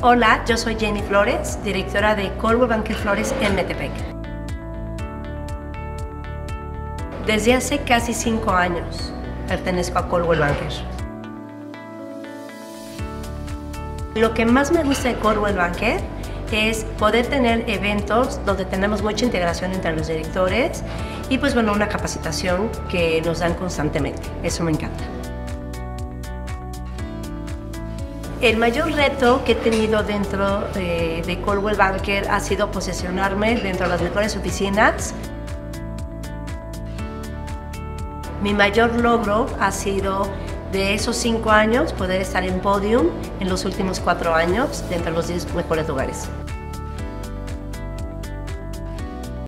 Hola, yo soy Jeny Flores, directora de Coldwell Banker Flores en Metepec. Desde hace casi 5 años pertenezco a Coldwell Banker. Lo que más me gusta de Coldwell Banker es poder tener eventos donde tenemos mucha integración entre los directores y pues bueno, una capacitación que nos dan constantemente. Eso me encanta. El mayor reto que he tenido dentro de Coldwell Banker ha sido posicionarme dentro de las mejores oficinas. Mi mayor logro ha sido, de esos 5 años, poder estar en podium en los últimos 4 años dentro de los 10 mejores lugares.